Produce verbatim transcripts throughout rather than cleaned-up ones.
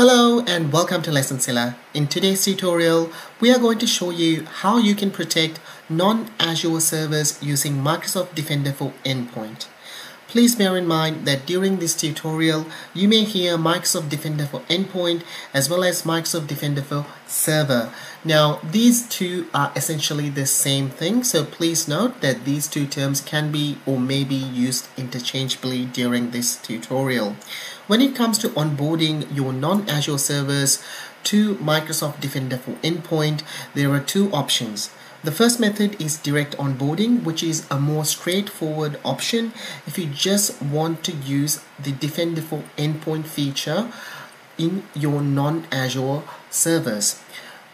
Hello and welcome to Lesson Silla. In today's tutorial, we are going to show you how you can protect non-Azure servers using Microsoft Defender for Endpoint. Please bear in mind that during this tutorial, you may hear Microsoft Defender for Endpoint as well as Microsoft Defender for Server. Now, these two are essentially the same thing, so please note that these two terms can be or may be used interchangeably during this tutorial. When it comes to onboarding your non-Azure servers to Microsoft Defender for Endpoint, there are two options. The first method is direct onboarding, which is a more straightforward option if you just want to use the Defender for Endpoint feature in your non-Azure servers.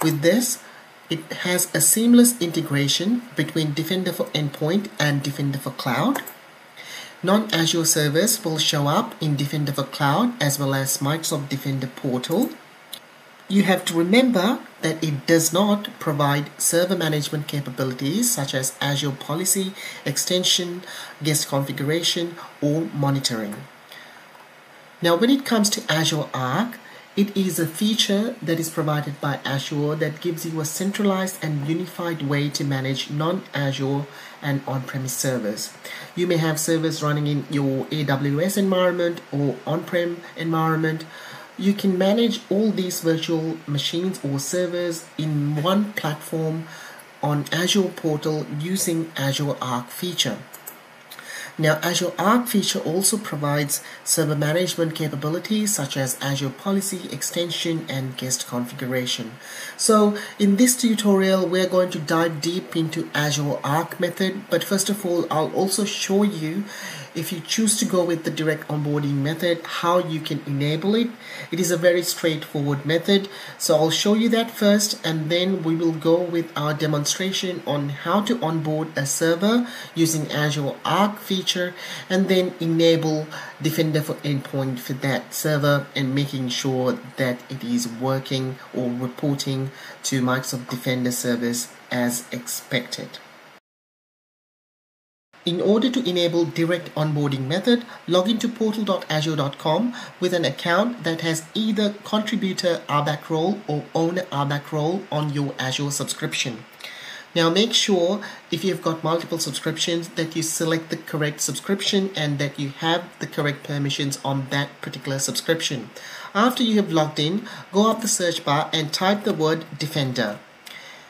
With this, it has a seamless integration between Defender for Endpoint and Defender for Cloud. Non-Azure servers will show up in Defender for Cloud as well as Microsoft Defender Portal. You have to remember that it does not provide server management capabilities such as Azure Policy, Extension, Guest Configuration, or Monitoring. Now, when it comes to Azure Arc, it is a feature that is provided by Azure that gives you a centralized and unified way to manage non-Azure and on-premise servers. You may have servers running in your A W S environment or on-prem environment. You can manage all these virtual machines or servers in one platform on Azure Portal using Azure Arc feature. Now, Azure Arc feature also provides server management capabilities such as Azure Policy, Extension, and Guest Configuration. So, in this tutorial, we're going to dive deep into Azure Arc method, but first of all, I'll also show you, if you choose to go with the direct onboarding method, how you can enable it. It is a very straightforward method, so I'll show you that first, and then we will go with our demonstration on how to onboard a server using Azure Arc feature and then enable Defender for Endpoint for that server and making sure that it is working or reporting to Microsoft Defender Service as expected. In order to enable direct onboarding method, log into portal dot azure dot com with an account that has either contributor R B A C role or owner R B A C role on your Azure subscription. Now make sure, if you've got multiple subscriptions, that you select the correct subscription and that you have the correct permissions on that particular subscription. After you have logged in, go up the search bar and type the word Defender.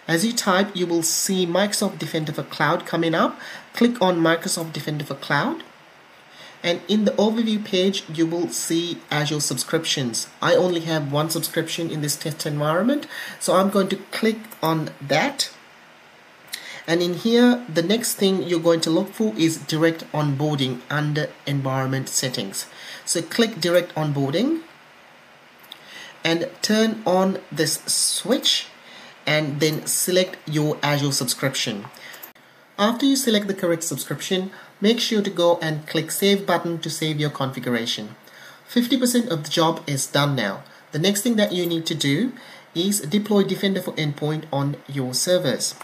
As you type, you will see Microsoft Defender for Cloud coming up. Click on Microsoft Defender for Cloud. And in the overview page, you will see Azure subscriptions. I only have one subscription in this test environment, so I'm going to click on that. And in here, the next thing you're going to look for is direct onboarding under environment settings. So click direct onboarding and turn on this switch and then select your Azure subscription. After you select the correct subscription, make sure to go and click save button to save your configuration. fifty percent of the job is done now. The next thing that you need to do is deploy Defender for Endpoint on your servers.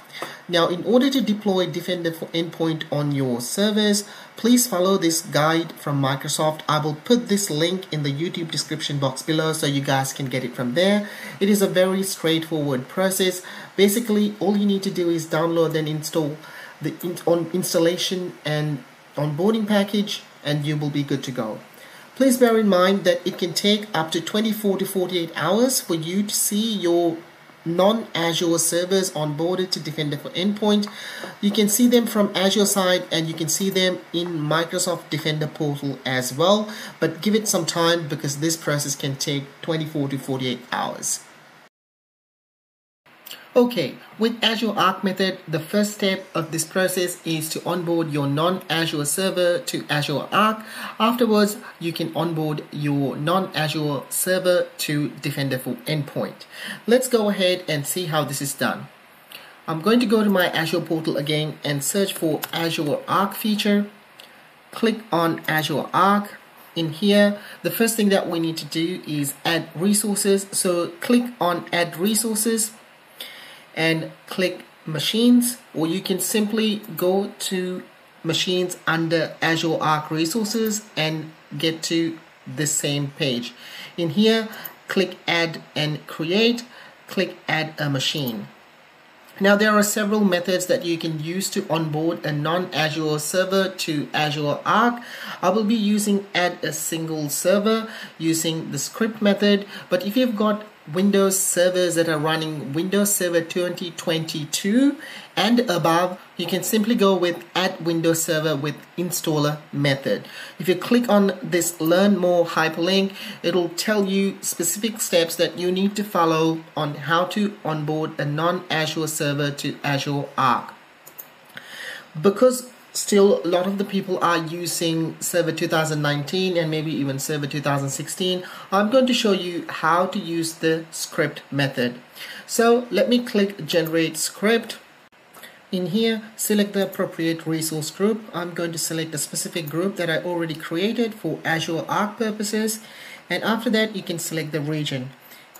Now, in order to deploy Defender for Endpoint on your servers, please follow this guide from Microsoft. I will put this link in the YouTube description box below so you guys can get it from there. It is a very straightforward process. Basically, all you need to do is download and install the in on installation and onboarding package, and you will be good to go. Please bear in mind that it can take up to twenty-four to forty-eight hours for you to see your non-Azure servers onboarded to Defender for Endpoint. You can see them from Azure side and you can see them in Microsoft Defender Portal as well, but give it some time because this process can take twenty-four to forty-eight hours. Okay, with Azure Arc method, the first step of this process is to onboard your non-Azure server to Azure Arc. Afterwards, you can onboard your non-Azure server to Defender for Endpoint. Let's go ahead and see how this is done. I'm going to go to my Azure portal again and search for Azure Arc feature. Click on Azure Arc. In here, the first thing that we need to do is add resources. So click on Add Resources and click Machines, or you can simply go to Machines under Azure Arc Resources and get to the same page. In here, click Add and Create, click Add a Machine. Now there are several methods that you can use to onboard a non-Azure server to Azure Arc. I will be using Add a Single Server using the script method, but if you've got Windows servers that are running Windows Server twenty twenty-two and above, you can simply go with Add Windows Server with Installer method. If you click on this Learn More hyperlink, it'll tell you specific steps that you need to follow on how to onboard a non-Azure server to Azure Arc. Because still, a lot of the people are using Server two thousand nineteen and maybe even Server two thousand sixteen. I'm going to show you how to use the script method. So let me click Generate Script. In here, select the appropriate resource group. I'm going to select a specific group that I already created for Azure Arc purposes. And after that, you can select the region.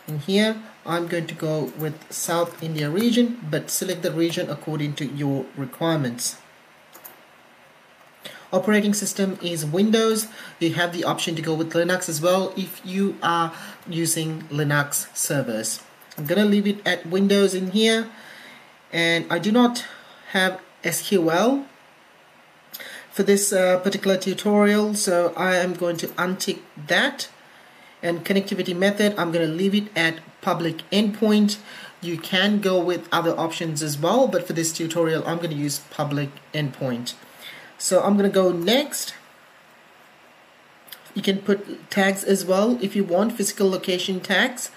In here, I'm going to go with South India region, but select the region according to your requirements. Operating system is Windows. You have the option to go with Linux as well if you are using Linux servers. I'm going to leave it at Windows in here, and I do not have S Q L for this uh, particular tutorial, so I am going to untick that. And connectivity method, I'm going to leave it at public endpoint. You can go with other options as well, but for this tutorial I'm going to use public endpoint. So I'm going to go next. You can put tags as well if you want, physical location tags.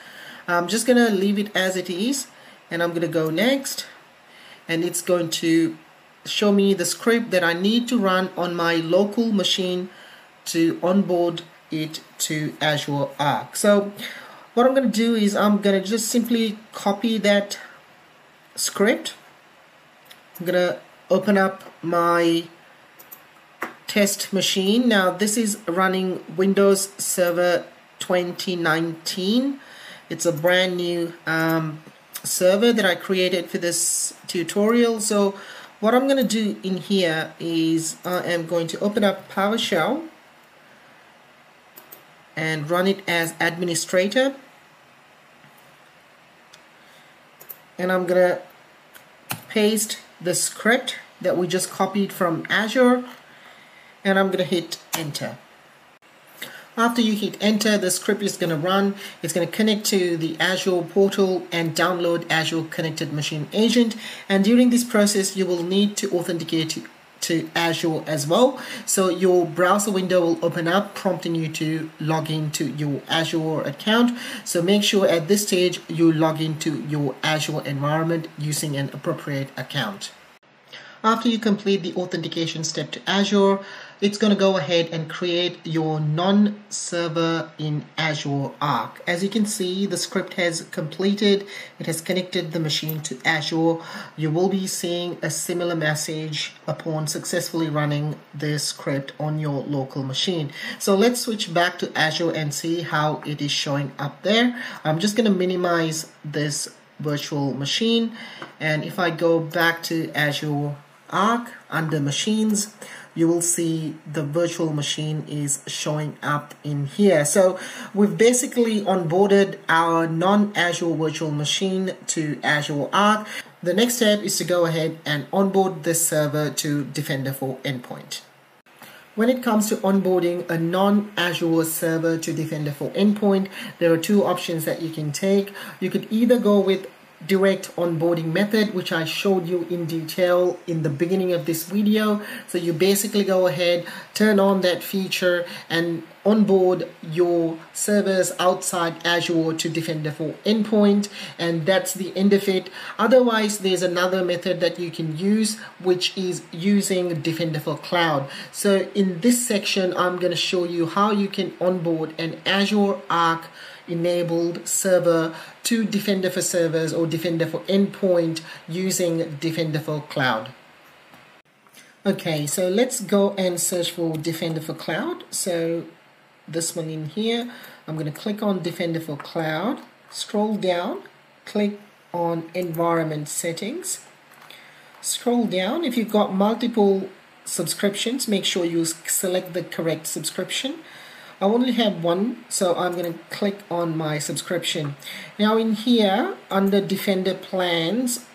I'm just going to leave it as it is, and I'm going to go next, and it's going to show me the script that I need to run on my local machine to onboard it to Azure Arc. So what I'm going to do is I'm going to just simply copy that script. I'm going to open up my test machine. Now this is running Windows Server twenty nineteen. It's a brand new um, server that I created for this tutorial. So what I'm going to do in here is I am going to open up PowerShell and run it as administrator, and I'm going to paste the script that we just copied from Azure, and I'm going to hit enter. After you hit enter, the script is going to run. It's going to connect to the Azure Portal and download Azure Connected Machine Agent. And during this process, you will need to authenticate to Azure as well. So your browser window will open up, prompting you to log into your Azure account. So make sure at this stage you log into your Azure environment using an appropriate account. After you complete the authentication step to Azure, it's going to go ahead and create your non-server in Azure Arc. As you can see, the script has completed. It has connected the machine to Azure. You will be seeing a similar message upon successfully running this script on your local machine. So let's switch back to Azure and see how it is showing up there. I'm just going to minimize this virtual machine, and if I go back to Azure Arc under machines, you will see the virtual machine is showing up in here. So we've basically onboarded our non-Azure virtual machine to Azure Arc. The next step is to go ahead and onboard this server to Defender for Endpoint. When it comes to onboarding a non-Azure server to Defender for Endpoint, there are two options that you can take. You could either go with direct onboarding method, which I showed you in detail in the beginning of this video. So you basically go ahead, turn on that feature, and onboard your servers outside Azure to Defender for Endpoint, and that's the end of it. Otherwise, there's another method that you can use, which is using Defender for Cloud. So in this section, I'm going to show you how you can onboard an Azure Arc enabled server to Defender for Servers or Defender for Endpoint using Defender for Cloud. Okay, so let's go and search for Defender for Cloud. So this one in here, I'm going to click on Defender for Cloud, scroll down, click on Environment Settings, scroll down. If you've got multiple subscriptions, make sure you select the correct subscription. I only have one, so I'm going to click on my subscription. Now in here, under Defender Plans,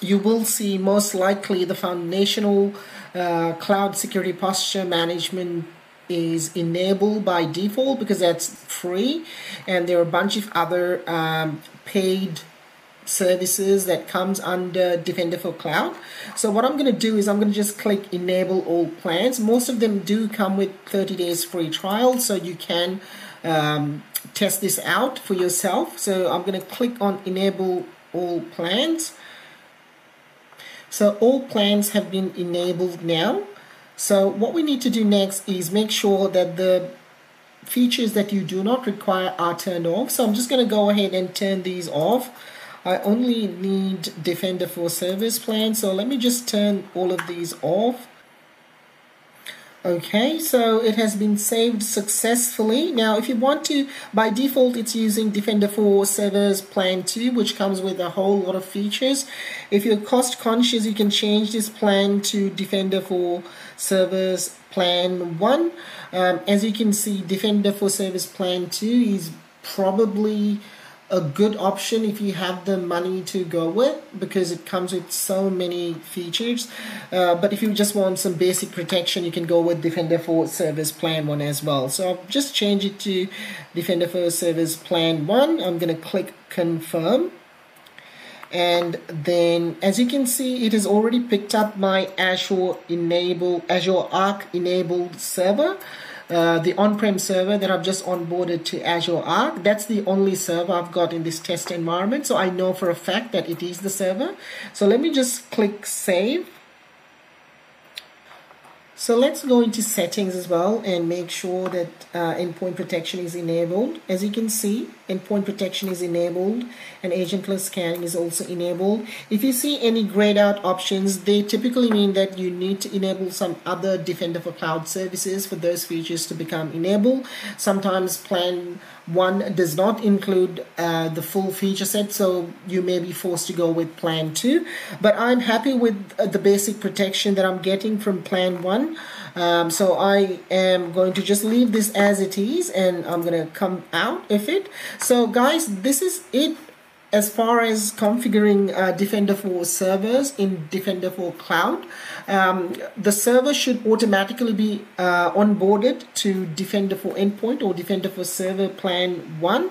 you will see most likely the foundational uh, cloud security posture management is enabled by default because that's free, and there are a bunch of other um, paid services that comes under Defender for Cloud. So what I'm going to do is I'm going to just click enable all plans. Most of them do come with thirty days free trial, so you can um, test this out for yourself. So I'm going to click on enable all plans. So all plans have been enabled now. So what we need to do next is make sure that the features that you do not require are turned off. So I'm just going to go ahead and turn these off. I only need Defender for Service Plan, so let me just turn all of these off. Okay, so it has been saved successfully. Now if you want to, by default it's using Defender for Servers Plan two, which comes with a whole lot of features. If you're cost conscious, you can change this plan to Defender for Servers Plan one. Um, as you can see, Defender for Service Plan two is probably a good option if you have the money to go with, because it comes with so many features. Uh, but if you just want some basic protection, you can go with Defender for Service Plan one as well. So I'll just change it to Defender for Service Plan one. I'm going to click confirm. And then as you can see, it has already picked up my Azure enable, Azure Arc enabled server. Uh, the on-prem server that I've just onboarded to Azure Arc. That's the only server I've got in this test environment, so I know for a fact that it is the server. So let me just click save. So let's go into settings as well and make sure that uh, endpoint protection is enabled. As you can see, endpoint protection is enabled and agentless scanning is also enabled. If you see any grayed out options, they typically mean that you need to enable some other Defender for Cloud services for those features to become enabled. Sometimes plan one does not include uh, the full feature set, so you may be forced to go with plan two. But I'm happy with the basic protection that I'm getting from plan one. Um, so I am going to just leave this as it is, and I'm going to come out of it. So guys, this is it as far as configuring uh, Defender for Servers in Defender for Cloud. Um, the server should automatically be uh, onboarded to Defender for Endpoint or Defender for Server Plan one.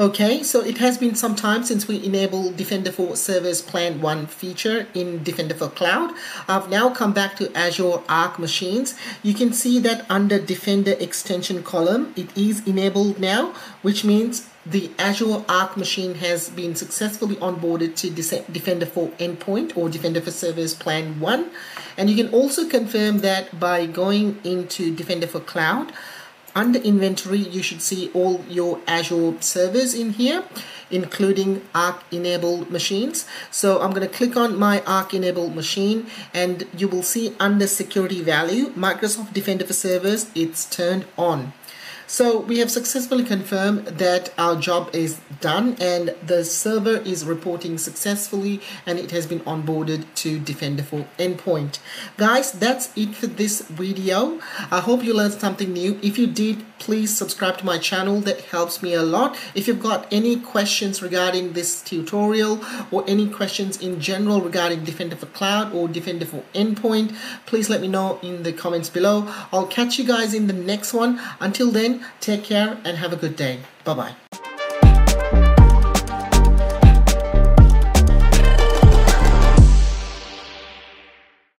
Okay, so it has been some time since we enabled Defender for Servers Plan one feature in Defender for Cloud. I've now come back to Azure Arc machines. You can see that under Defender extension column, it is enabled now, which means the Azure Arc machine has been successfully onboarded to Defender for Endpoint or Defender for Servers Plan one. And you can also confirm that by going into Defender for Cloud. Under inventory, you should see all your Azure servers in here, including Arc enabled machines. So I'm going to click on my Arc enabled machine, and you will see under security value, Microsoft Defender for Servers, it's turned on. So we have successfully confirmed that our job is done and the server is reporting successfully, and it has been onboarded to Defender for Endpoint. Guys, that's it for this video. I hope you learned something new. If you did, please subscribe to my channel. That helps me a lot. If you've got any questions regarding this tutorial or any questions in general regarding Defender for Cloud or Defender for Endpoint, please let me know in the comments below. I'll catch you guys in the next one. Until then, take care and have a good day. Bye-bye.